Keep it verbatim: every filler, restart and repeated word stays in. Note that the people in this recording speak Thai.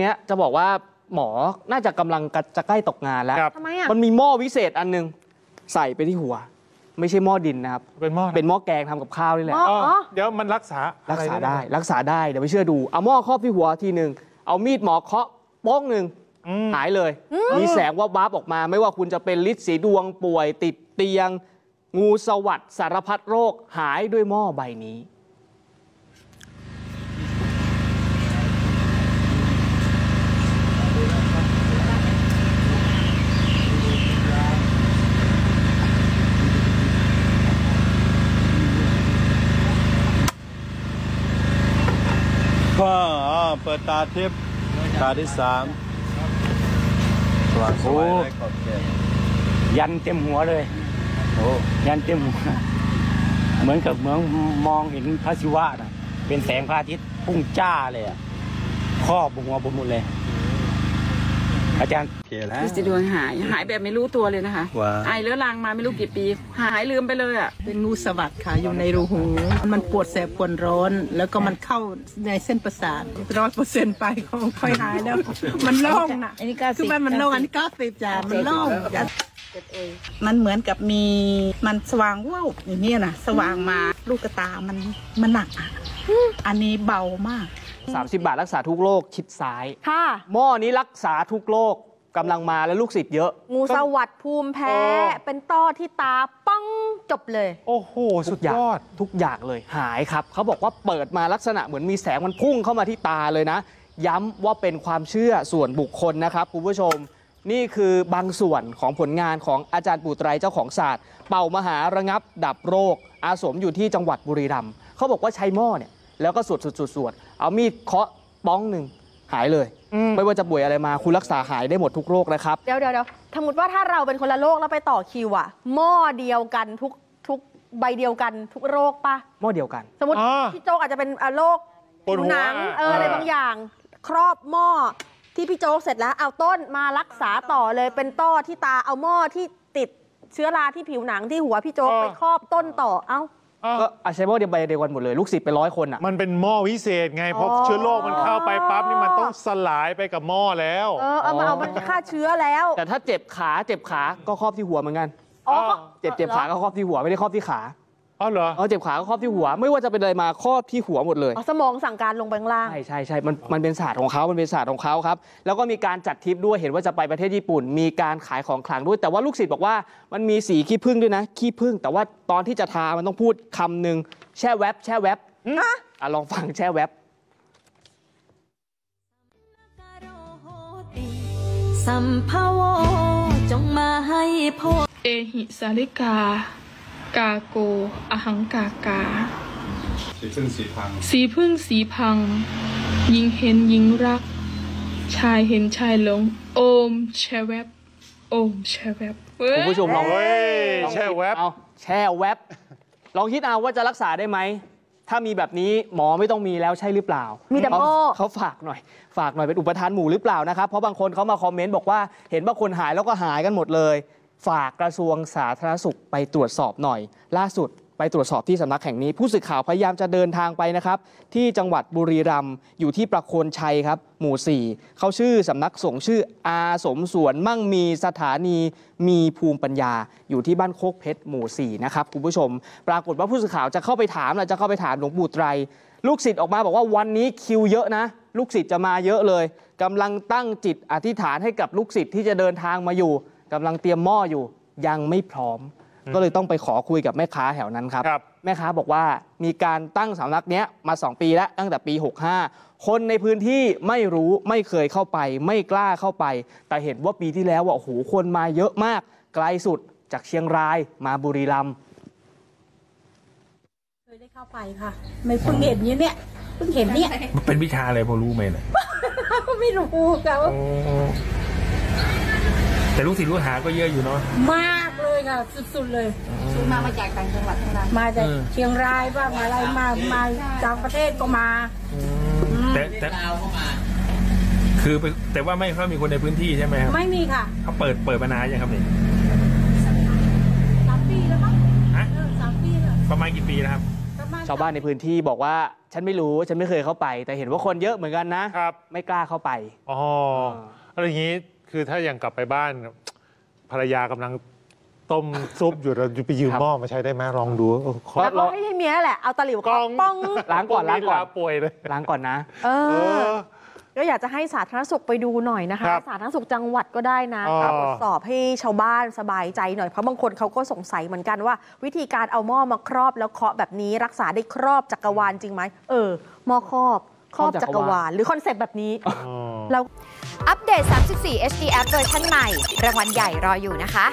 เนี้ยจะบอกว่าหมอน่าจะกำลังจะใกล้ตกงานแล้วมันมีหม้อวิเศษอันนึงใส่ไปที่หัวไม่ใช่หม้อดินนะครับเป็นหม้อเป็นหม้อแกงทำกับข้าวนี่แหละเดี๋ยวมันรักษารักษาได้รักษาได้เดี๋ยวไปเชื่อดูเอาหม้อครอบที่หัวทีหนึ่งเอามีดหมอเคาะโป้งหนึ่งหายเลยมีแสงว่าบ้าออกมาไม่ว่าคุณจะเป็นฤทธิ์สีดวงป่วยติดเตียงงูสวัสด์สารพัดโรคหายด้วยหม้อใบนี้เปิดตาทิพย์ตาที่สามสว่างสวยเลยยันเต็มหัวเลยโอ้ยันเต็มหัวเหมือนกับเหมือนมองเห็นพระศิวะนะเป็นแสงพระอาทิตย์พุ่งจ้าเลยอ่ะครอบหัวบนหมดเลยอาจารย์เขียนแล้วจะดวงหายหายแบบไม่รู้ตัวเลยนะคะไอเรื้อรังมาไม่รู้กี่ปีหายลืมไปเลยอ่ะเป็นงูสวัสด์ค่ะอยู่ในรูหูมันปวดแสบปวดร้อนแล้วก็มันเข้าในเส้นประสาทร้อยเปอร์เซ็นต์ไปก็ค่อยหายแล้วมันโล่งน่ะคือมันโล่งอันนี้ก็สิบจ้ามันโล่งมันเหมือนกับมีมันสว่างว้าวอย่างนี้นะสว่างมาลูกตามันมันหนักอันนี้เบามากสามสิบบาทรักษาทุกโรคชิดซ้ายค่ะหม้อนี้รักษาทุกโรคกำลังมาและลูกศิษย์เยอะงูสวัสด์ภูมิแพ้เป็นต้อที่ตาปังจบเลยโอ้โหสุดยอดทุกอย่างเลยหายครับเขาบอกว่าเปิดมาลักษณะเหมือนมีแสงมันพุ่งเข้ามาที่ตาเลยนะย้ำว่าเป็นความเชื่อส่วนบุคคลนะครับคุณผู้ชมนี่คือบางส่วนของผลงานของอาจารย์ปู่ไตรเจ้าของศาสตร์เป่ามหาระงับดับโรคอาสมอยู่ที่จังหวัดบุรีรัมย์เขาบอกว่าใช้หม้อเนี่ยแล้วก็สวดสวดสวดเอามีดเคาะป้องหนึ่งหายเลยไม่ว่าจะป่วยอะไรมาคุณรักษาหายได้หมดทุกโรคนะครับเดี๋ยวเดี๋ยวเดี๋ยวสมมติว่าถ้าเราเป็นคนละโรคแล้วไปต่อคิวอะหม้อเดียวกันทุกทุกใบเดียวกันทุกโรคปะหม้อเดียวกันสมมติพี่โจ๊กอาจจะเป็นโรคผิวหนังอะไรบางอย่างครอบหม้อที่พี่โจ๊กเสร็จแล้วเอาต้นมารักษาต่อเลยเป็นต้อที่ตาเอาหม้อที่ติดเชื้อราที่ผิวหนังที่หัวพี่โจ๊กไปครอบต้นต่อเอ้าก็อาใช้หม้อเดียวใบเดียวกันหมดเลยลูกศิษย์ไปร้อยคนอ่ะมันเป็นหม้อวิเศษไงเพราะเชื้อโรคมันเข้าไปปั๊บนี่มันต้องสลายไปกับหม้อแล้วเออเอามาเอามันฆ่าเชื้อแล้วแต่ถ้าเจ็บขาเจ็บขาก็ครอบที่หัวเหมือนกันอ๋อเจ็บเจ็บขาก็ครอบที่หัวไม่ได้ครอบที่ขาอ๋อเหรอเออเจ็บขาก็ครอบที่หัวไม่ว่าจะเป็นอะไรมาครอบที่หัวหมดเลยสมองสั่งการลงไปข้างล่างใช่ใช่ใช่มันมันเป็นศาสตร์ของเขามันเป็นศาสตร์ของเขาครับแล้วก็มีการจัดทริปด้วยเห็นว่าจะไปประเทศญี่ปุ่นมีการขายของขลังด้วยแต่ว่าลูกศิษย์บอกว่ามันมีสีขี้ผึ้งด้วยนะขี้ผึ้งแต่ว่าตอนที่จะทามันต้องพูดคำหนึ่งแช่แวบแช่แวบอ่ะลองฟังแช่แวบสัมภโวจงมาให้พบเอหิสาลิกากาโกอหังกากาสีพึ่งสีพังสีพึ่งสีพังยิงเห็นยิงรักชายเห็นชายหลงโอมแช่แวบโอมแช่แวบคุณผู้ชมลองแช่แวบเอาแช่แวบลองคิดเอาว่าจะรักษาได้ไหมถ้ามีแบบนี้หมอไม่ต้องมีแล้วใช่หรือเปล่ามีแต่พ่อเขาฝากหน่อยฝากหน่อยเป็นอุปทานหมู่หรือเปล่านะครับเพราะบางคนเขามาคอมเมนต์บอกว่าเห็นว่าคนหายแล้วก็หายกันหมดเลยฝากกระทรวงสาธารณสุขไปตรวจสอบหน่อยล่าสุดไปตรวจสอบที่สำนักแห่งนี้ผู้สื่อข่าวพยายามจะเดินทางไปนะครับที่จังหวัดบุรีรัมย์อยู่ที่ประโคนชัยครับหมู่สี่เขาชื่อสำนักสงฆ์ชื่ออาสมสวนมั่งมีสถานีมีภูมิปัญญาอยู่ที่บ้านโคกเพชรหมู่สี่นะครับคุณผู้ชมปรากฏว่าผู้สื่อข่าวจะเข้าไปถามนะจะเข้าไปถามหลวงปู่ไตรลูกศิษย์ออกมาบอกว่าวันนี้คิวเยอะนะลูกศิษย์จะมาเยอะเลยกำลังตั้งจิตอธิษฐานให้กับลูกศิษย์ที่จะเดินทางมาอยู่กำลังเตรียมหม้ออยู่ยังไม่พร้อมก็เลยต้องไปขอคุยกับแม่ค้าแถวนั้นครับแม่ค้าบอกว่ามีการตั้งสำนักเนี้ยมาสองปีแล้วตั้งแต่ปีหกห้าคนในพื้นที่ไม่รู้ไม่เคยเข้าไปไม่กล้าเข้าไปแต่เห็นว่าปีที่แล้วว่าโอ้โหคนมาเยอะมากไกลสุดจากเชียงรายมาบุรีรัมย์เคยได้เข้าไปค่ะไม่เพิ่งเห็นเนี้ยเนี่ยเพิ่งเห็นเนี่ยมันเป็นวิชาอะไรพอรู้ไหมเนี่ยไม่รู้ค่ะแต่ลูกศิษย์ลูกหาก็เยอะอยู่เนาะมากเลยค่ะสุดๆเลยมามาจากต่างจังหวัดทั้งนั้นมาจากเชียงรายบ้างอะไรมามาต่างประเทศก็มาแต่แต่คือแต่ว่าไม่ค่อยมีคนในพื้นที่ใช่ไหมครับไม่มีค่ะเขาเปิดเปิดมานานยังครับเนี่ยสามปีแล้วมั้งฮะสามปีแล้วประมาณกี่ปีแล้วครับประมาณ ชาวบ้านในพื้นที่บอกว่าฉันไม่รู้ฉันไม่เคยเข้าไปแต่เห็นว่าคนเยอะเหมือนกันนะครับไม่กล้าเข้าไปอ๋ออะไรอย่างนี้คือถ้าอย่างกลับไปบ้านภรรยากำลังต้มซุปอยู่เราไปยืมหม้อมาใช้ได้ไหมลองดูแล้วก็ไม่ใช่เมียแหละเอาตะหลิวกองป้องล้างก่อนล้างก่อนป่วยเลยล้างก่อนนะเออก็อยากจะให้สาธารณสุขไปดูหน่อยนะคะสาธารณสุขจังหวัดก็ได้นะตรวจสอบให้ชาวบ้านสบายใจหน่อยเพราะบางคนเขาก็สงสัยเหมือนกันว่าวิธีการเอาหม้อมาครอบแล้วเคาะแบบนี้รักษาได้ครอบจักรวาลจริงไหมเออหม้อครอบครอบจักรวาลหรือคอนเซปต์แบบนี้เราอัปเดตสามสิบสี่ เอช ดี แอปเวอร์ชันใหม่รางวัลใหญ่รออยู่นะคะ